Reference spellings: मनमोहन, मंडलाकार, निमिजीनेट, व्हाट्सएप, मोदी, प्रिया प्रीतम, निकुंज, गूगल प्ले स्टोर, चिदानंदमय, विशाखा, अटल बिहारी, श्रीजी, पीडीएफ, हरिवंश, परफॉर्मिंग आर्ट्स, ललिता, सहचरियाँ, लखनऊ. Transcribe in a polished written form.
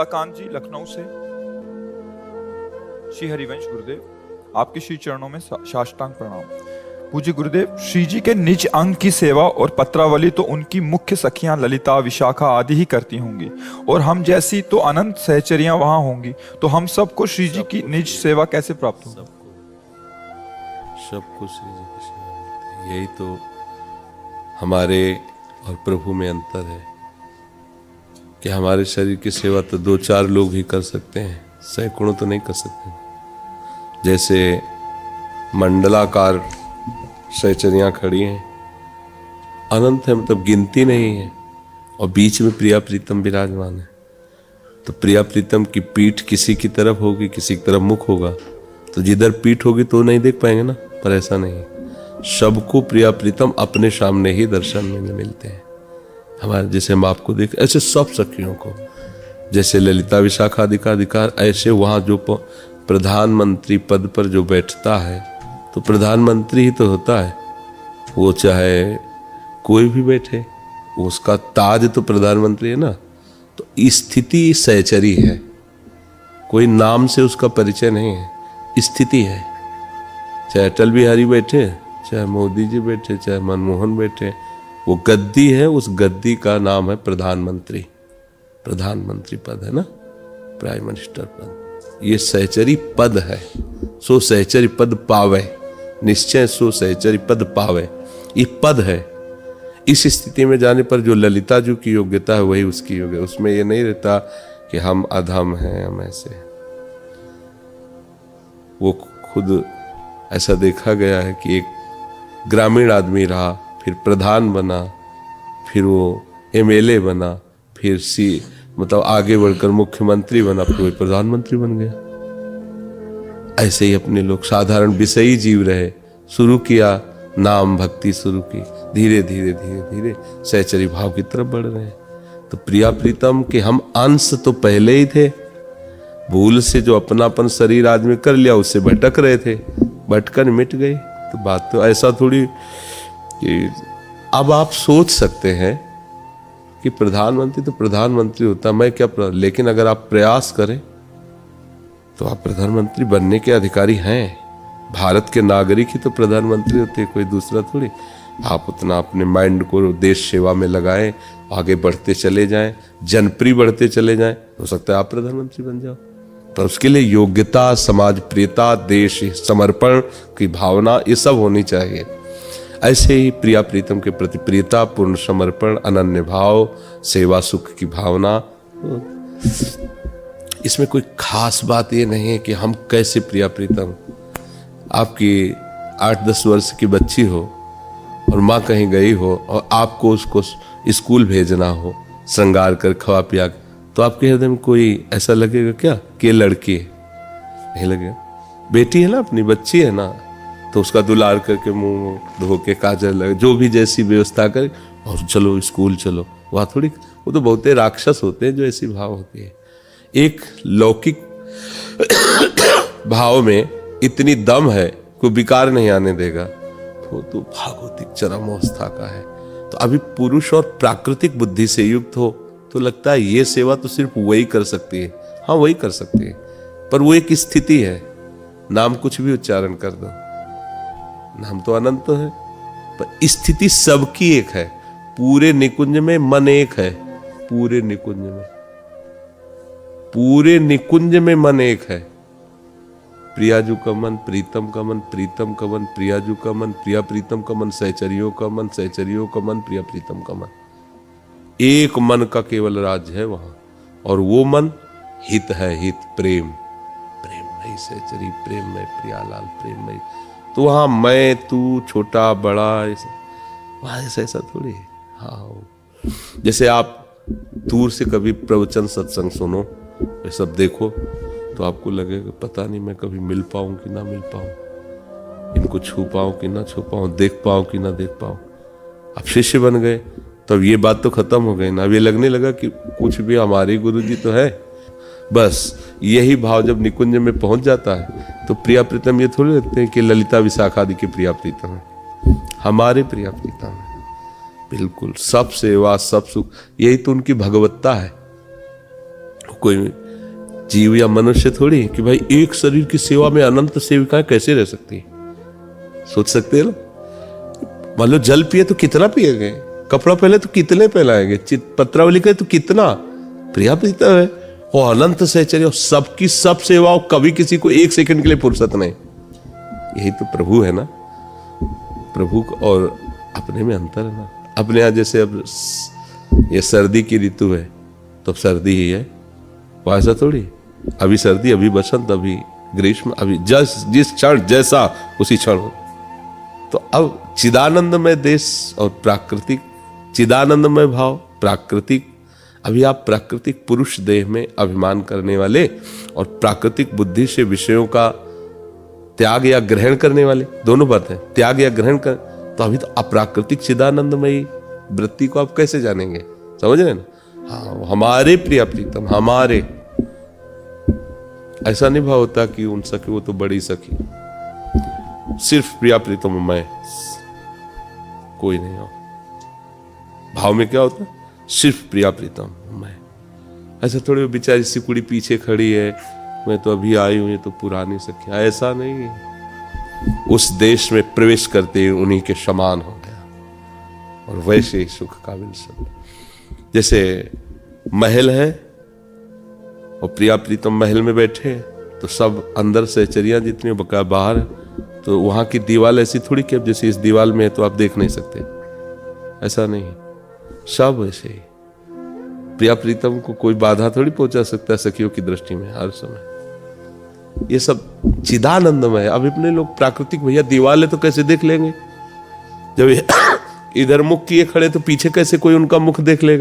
मंडलाकार जी लखनऊ से, श्री हरिवंश गुरुदेव आपके श्री चरणों में साष्टांग प्रणाम। पूज्य गुरुदेव, श्री जी के निज अंग की सेवा और पत्रावली तो उनकी मुख्य सखियां ललिता, विशाखा आदि ही करती होंगी और हम जैसी तो अनंत सहचरियां वहां होंगी, तो हम सबको श्री जी की निज सेवा कैसे प्राप्त हो? सबको श्री जी की सेवा, यही तो हमारे और प्रभु में अंतर है कि हमारे शरीर की सेवा तो दो चार लोग ही कर सकते हैं, सैकड़ों तो नहीं कर सकते। जैसे मंडलाकार सहचरियाँ खड़ी हैं, अनंत है, मतलब गिनती नहीं है, और बीच में प्रिया प्रीतम विराजमान है। तो प्रिया प्रीतम की पीठ किसी की तरफ होगी, किसी की तरफ मुख होगा, तो जिधर पीठ होगी तो नहीं देख पाएंगे ना, पर ऐसा नहीं, सबको प्रिया प्रीतम अपने सामने ही दर्शन में मिलते हैं। हमारे जैसे हम आपको देख, ऐसे सब सखियों को, जैसे ललिता विशाखा अधिकार, ऐसे वहाँ जो प्रधानमंत्री पद पर जो बैठता है तो प्रधानमंत्री ही तो होता है, वो चाहे कोई भी बैठे, उसका ताज तो प्रधानमंत्री है ना। तो स्थिति सहचरी है, कोई नाम से उसका परिचय नहीं है, स्थिति है। चाहे अटल बिहारी बैठे, चाहे मोदी जी बैठे, चाहे मनमोहन बैठे, वो गद्दी है, उस गद्दी का नाम है प्रधानमंत्री, प्रधानमंत्री पद है ना, प्राइम मिनिस्टर पद, ये सहचरी पद है। सो सहचरी पद पावे निश्चय, सो सहचरी पद पावे, ये पद है। इस स्थिति में जाने पर जो ललिता जी की योग्यता है वही उसकी योग्यता, उसमें ये नहीं रहता कि हम अधम हैं, हम ऐसे। वो खुद ऐसा देखा गया है कि एक ग्रामीण आदमी रहा, फिर प्रधान बना, फिर वो एमएलए बना, फिर मतलब आगे बढ़कर मुख्यमंत्री बना, फिर वो प्रधानमंत्री बन गया। ऐसे ही अपने लोग साधारण विषयी जीव रहे, शुरू किया नाम भक्ति, शुरू की, धीरे धीरे धीरे धीरे सहचरी भाव की तरफ बढ़ रहे हैं। तो प्रिया प्रीतम के हम अंश तो पहले ही थे, भूल से जो अपनापन शरीर आदमी कर लिया उससे भटक रहे थे, भटकन मिट गई। तो बात तो ऐसा थोड़ी कि अब आप सोच सकते हैं कि प्रधानमंत्री तो प्रधानमंत्री होता, मैं क्या, लेकिन अगर आप प्रयास करें तो आप प्रधानमंत्री बनने के अधिकारी हैं। भारत के नागरिक ही तो प्रधानमंत्री होते, कोई दूसरा थोड़ी। आप उतना अपने माइंड को देश सेवा में लगाएं, आगे बढ़ते चले जाएं, जनप्रिय बढ़ते चले जाएं, हो सकता है आप प्रधानमंत्री बन जाओ। पर उसके लिए योग्यता, समाज प्रियता, देश समर्पण की भावना, ये सब होनी चाहिए। ऐसे ही प्रिया प्रीतम के प्रति प्रियता, पूर्ण समर्पण, अनन्य भाव, सेवा, सुख की भावना। इसमें कोई खास बात ये नहीं है कि हम कैसे प्रिया प्रीतम, आपकी 8-10 वर्ष की बच्ची हो और माँ कहीं गई हो और आपको उसको स्कूल भेजना हो, श्रृंगार कर खवा पिया, तो आपके हृदय में कोई ऐसा लगेगा क्या कि लड़की है? नहीं लगेगा, बेटी है ना, अपनी बच्ची है ना, तो उसका दुलार करके, मुंह धो के, काजल लगे, जो भी जैसी व्यवस्था करे और चलो स्कूल चलो। वहाँ थोड़ी, वो तो बहुते राक्षस होते हैं जो ऐसी भाव होती है। एक लौकिक भाव में इतनी दम है, कोई विकार नहीं आने देगा, वो तो भागवतिक चरम अवस्था का है। तो अभी पुरुष और प्राकृतिक बुद्धि से युक्त हो तो लगता है ये सेवा तो सिर्फ वही कर सकती है। हाँ, वही कर सकती है, पर वो एक स्थिति है। नाम कुछ भी उच्चारण कर दो, नाम तो अनंत है, पर स्थिति सबकी एक है। पूरे निकुंज में मन एक है, पूरे निकुंज में मन एक है। प्रियाजू का मन, प्रीतम का मन, प्रीतम का मन, प्रियाजू का मन, प्रिया प्रीतम का मन, सहचरियों का मन, सहचरियों का मन, प्रिया प्रीतम का मन, एक मन का केवल राज्य है वहां। और वो मन हित है, हित प्रेम, प्रेममय सहचरी, प्रेममय प्रियालाल, प्रेममय। तो वहाँ मैं, तू, छोटा बड़ा, वहाँ ऐसा ऐसा थोड़ी है। हाँ, जैसे आप दूर से कभी प्रवचन सत्संग सुनो, ये सब देखो, तो आपको लगेगा पता नहीं मैं कभी मिल पाऊँ कि ना मिल पाऊँ, इनको छू पाऊँ कि ना छू पाऊँ, देख पाऊँ कि ना देख पाऊँ। आप शिष्य बन गए तो अब ये बात तो खत्म हो गई ना। अब ये लगने लगा कि कुछ भी हमारे गुरु जी तो है। बस यही भाव जब निकुंज में पहुंच जाता है तो प्रिया प्रीतम ये थोड़े लगते हैं कि ललिता विशाखा आदि के प्रिया प्रीतम है, हमारे प्रिया प्रीतम है। बिल्कुल सब सेवा, सब सुख, यही तो उनकी भगवत्ता है। कोई जीव या मनुष्य थोड़ी कि भाई एक शरीर की सेवा में अनंत सेविकाएं कैसे रह सकती है, सोच सकते हैं ना। मान लो जल पिए तो कितना पिएंगे, कपड़ा पहले तो कितने पहनाएंगे, पत्रावली लिखे तो कितना, प्रिया प्रीतम है वो अनंत सहचर्य, सबकी सब सेवाओं, कभी किसी को एक सेकंड के लिए फुर्सत नहीं। यही तो प्रभु है ना, प्रभु और अपने में अंतर है ना। अपने यहाँ जैसे अब ये सर्दी की ऋतु है तो अब सर्दी ही है, वह ऐसा थोड़ी, अभी सर्दी, अभी बसंत, अभी ग्रीष्म, अभी जिस क्षण जैसा उसी क्षण हो। तो अब चिदानंदमय देश और प्राकृतिक चिदानंदमय भाव, प्राकृतिक, अभी आप प्राकृतिक पुरुष देह में अभिमान करने वाले और प्राकृतिक बुद्धि से विषयों का त्याग या ग्रहण करने वाले, दोनों बातें, त्याग या ग्रहण कर, तो अभी तो अप्राकृतिक चिदानंदमयी वृत्ति को आप कैसे जानेंगे, समझ रहे ना। हाँ, हमारे प्रिया प्रीतम, हमारे, ऐसा नहीं भाव होता कि उन सखी वो तो बड़ी सखी, सिर्फ प्रिया प्रीतम मैं, कोई नहीं हो। भाव में क्या होता, सिर्फ प्रिया प्रीतम मैं। ऐसा थोड़ी बेचारी सिकुड़ी पीछे खड़ी है, मैं तो अभी आई हूं, ये तो पुरानी सखी, ऐसा नहीं है। उस देश में प्रवेश करते ही उन्हीं के समान हो गया और वैसे ही सुख का विलसन। जैसे महल है और प्रिया प्रीतम महल में बैठे तो सब अंदर सहचरियां जितनी बका बाहर, तो वहां की दीवार ऐसी थोड़ी कि अब जैसे इस दीवार में है तो आप देख नहीं सकते, ऐसा नहीं, सब वैसे ही। प्रिया प्रीतम को कोई बाधा थोड़ी पहुंचा सकता है सखियों की दृष्टि में हर समय। ये सब चिदानंदमय है। अब अपने लोग प्राकृतिक, भैया दीवाल है तो कैसे देख लेंगे, जब इधर मुख किए खड़े तो पीछे कैसे कोई उनका मुख देख लेगा।